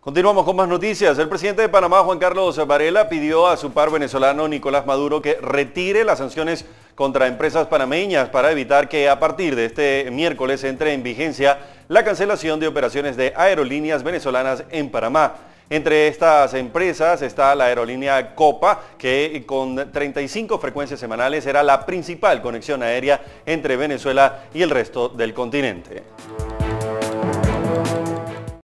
Continuamos con más noticias. El presidente de Panamá, Juan Carlos Varela, pidió a su par venezolano Nicolás Maduro que retire las sanciones contra empresas panameñas para evitar que a partir de este miércoles entre en vigencia la cancelación de operaciones de aerolíneas venezolanas en Panamá. Entre estas empresas está la aerolínea Copa, que con 35 frecuencias semanales era la principal conexión aérea entre Venezuela y el resto del continente.